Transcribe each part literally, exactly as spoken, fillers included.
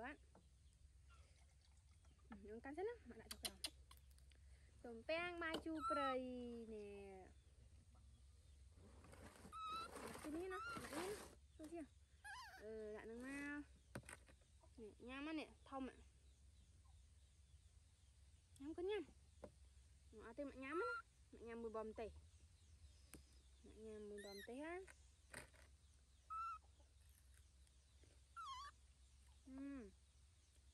kan. Yung kan sana mana coklat. Tumpeng maju perai nih. Sini nah, ini tuh sih. Eh, nak nang mau. Nih, nyaman nih, thom ạ. Nhắm con nhắm. Nó tên mẹ nhắm á, mẹ nhắm mùi bòm tỉ. Mẹ nhắm mùi bòm tỉ á. Ừm.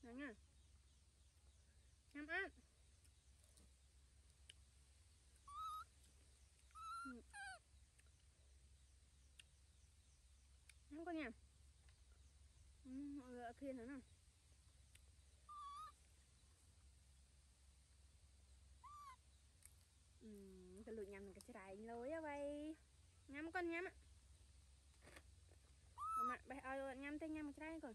Nó nha. Nhắm ăn. Ừm. Nhắm con nhắm. Ừm, mọi người ở kia nữa nè. Ừm, cái lụi nhầm mình cái chế đại lối á bay. Nhắm con nhắm ạ. Mặt bay ơi nhắm tên nhắm một cái còn.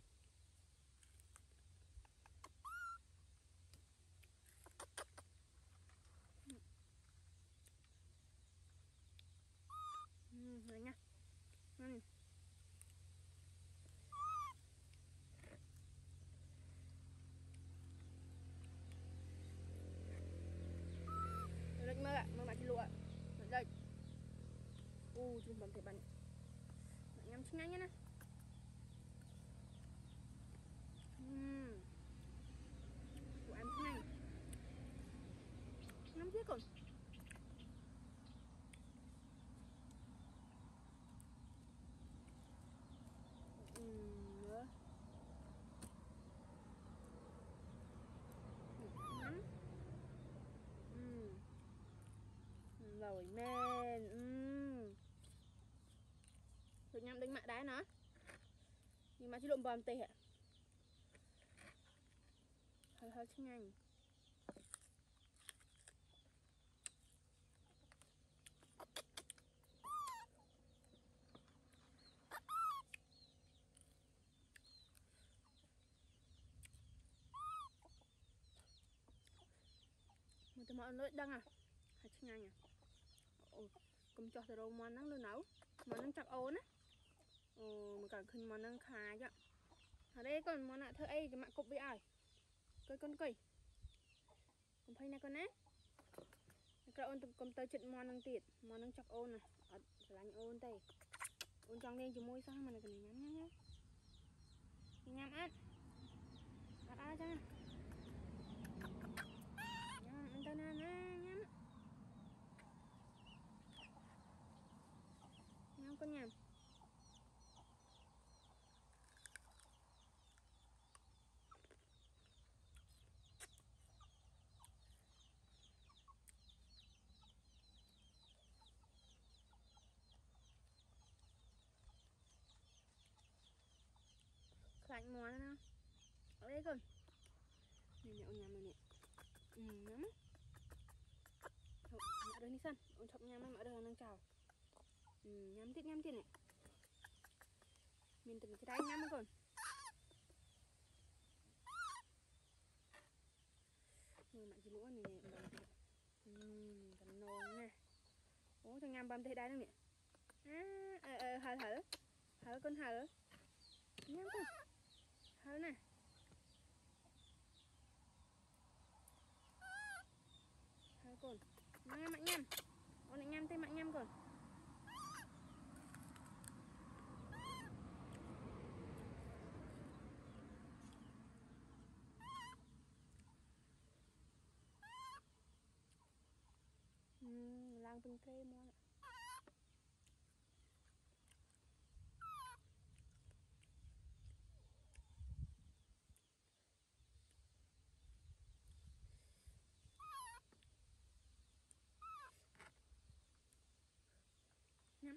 Ừm, rồi nha. Ừm. Mơ ạ, mơ mà chị lụa ở đây. Ui, chung bấm thể bắn. Bạn nhắm chinh nhanh nhé nè. Ừm. Của em chinh nhanh. Nhắm thiết còn. Ừm. Nhắm. Ừm. Rồi men, uhm. Được nhắm đánh mạng đá nó. Nhưng mà chứ đụng bòm tệ. Hơi hơi chứ nhanh. Mà tụi mọi người đăng à. Hơi chứ nhanh à. Cũng cho thầy rô mòn nắng lưu nấu. Mòn nắng chọc ôn á. Ồ, mà còn khinh mòn nắng khá chứ. Ở đây còn mòn nạ thơ ấy cái mạng cục bị ải. Cười con cười. Cũng phải nè con á. Cái ôn cũng tới chịt mòn nắng tiệt. Mòn nắng chọc ôn này. Ở lạnh ôn tầy. Ôn trong đen chú môi sao mà này cái này nhắm nhắm nhá. Nhắm át. Át át cho nè. Nhắm ăn tớ nè nè. Nhắm con nhầm. Lạnh mùa nữa nào. Ở đây con. Mình nhậu nhầm rồi nè. Ừ nhắm. Thôi mẹ đơn đi sân. Ôn chọc nhầm em ở đây đang chào. Ừ, nhắm tiếp nhắm tiếp này. Mình từng cái đáy nhắm còn. Người mặn chỉ lũa này nè. Ừm, cầm nôn nè. Ủa thằng nhắm bầm thấy đáy nữa nè. À, ờ, ờ, hờ hờ. Hờ con hờ. Nhắm con. Hờ nè. Hờ con. Nhắm mặn nhắm. Con này nhắm thấy mặn nhắm còn. Lang từng cây món ạ. Nhắm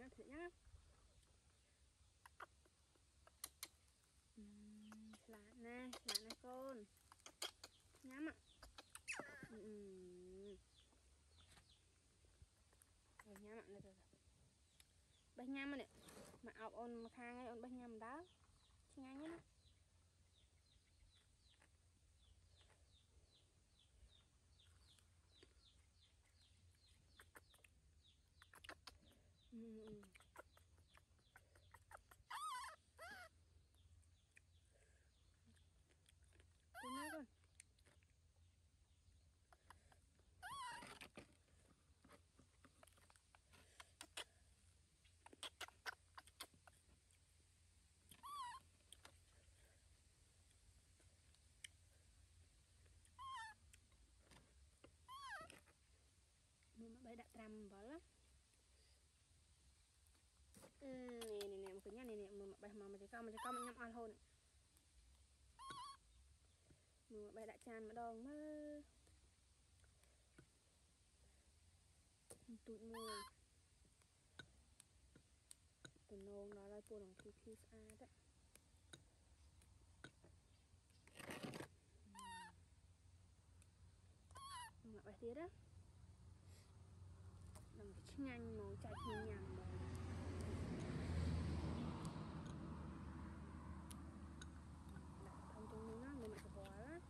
ăn thử nhá. Ừm, lạ nè, lạ nè con. Nhắm ạ. Ừm. nè thôi bánh nhám mà nè mà áo on mà khang ấy on bánh nhám đá chứ ngay nhá ừ. Bây đã trăm bỏ lắm. Ừ, nè nè nè một cái nhá nè nè mưa bay mà mình thấy con mình thấy con mình nhâm ăn hồn. Mưa bay đã tràn mà đòn mơ. Tụi mưa. Tụi nôn nó lại buồn lòng khi khi xa đấy. Mưa bay tiết đó. Làm cái chiếc nhanh màu chạy thì nhàng màu. Đặt thông trong nước á, mình mặc cái bò á.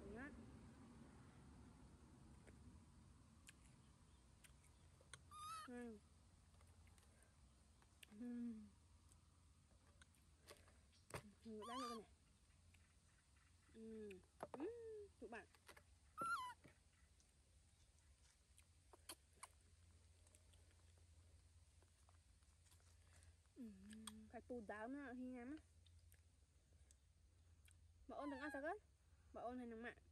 Đúng á. Ừ. Ừ. Ngồi đây nữa này. Ừ. Ừ, tụi bạn ừ. Phải tụt đáo nữa khi nhắm á. Bọn ôn đừng ăn sao cơ. Bọn ôn hay nóng mạng.